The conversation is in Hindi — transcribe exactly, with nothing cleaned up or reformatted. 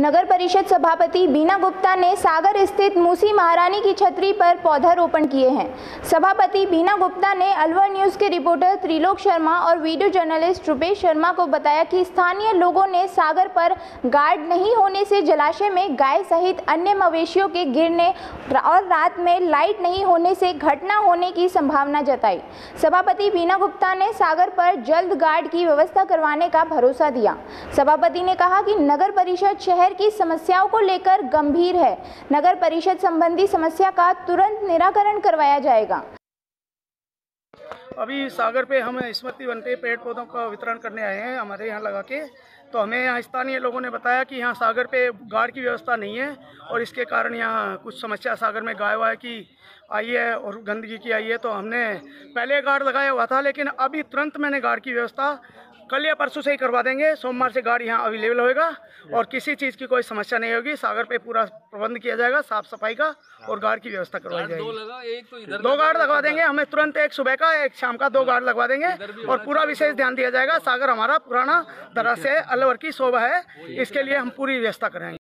नगर परिषद सभापति बीना गुप्ता ने सागर स्थित मूसी महारानी की छतरी पर पौधारोपण किए हैं। सभापति बीना गुप्ता ने अलवर न्यूज़ के रिपोर्टर त्रिलोक शर्मा और वीडियो जर्नलिस्ट रुपेश शर्मा को बताया कि स्थानीय लोगों ने सागर पर गार्ड नहीं होने से जलाशय में गाय सहित अन्य मवेशियों के गिरने और रात में लाइट नहीं होने से घटना होने की संभावना जताई। सभापति बीना गुप्ता ने सागर पर जल्द गार्ड की व्यवस्था करवाने का भरोसा दिया। सभापति ने कहा कि नगर परिषद शहर की समस्याओं को लेकर गंभीर है। नगर परिषद संबंधी समस्या का तुरंत निराकरण करवाया जाएगा। अभी सागर पे हम स्मृति वन पे पेड़ पौधों का वितरण करने आए हैं हमारे यहाँ लगा के, तो हमें यहाँ स्थानीय लोगों ने बताया कि यहाँ सागर पे गार्ड की व्यवस्था नहीं है और इसके कारण यहाँ कुछ समस्या सागर में गाय वाय की आई है और गंदगी की आई है। तो हमने पहले गार्ड लगाया हुआ था, लेकिन अभी तुरंत मैंने गार्ड की व्यवस्था कल या परसों से ही करवा देंगे। सोमवार से गार्ड यहाँ अवेलेबल होएगा और किसी चीज़ की कोई समस्या नहीं होगी। सागर पे पूरा प्रबंध किया जाएगा साफ सफाई का और गार्ड की व्यवस्था करवाई जाएगी। दो, लगा, एक तो इधर दो गार्ड लगवा देंगे, हमें तुरंत एक सुबह का एक शाम का दो गार्ड लगवा देंगे और पूरा विशेष ध्यान दिया जाएगा। सागर हमारा पुराना दराज से अलवर की शोभा है, इसके लिए हम पूरी व्यवस्था करेंगे।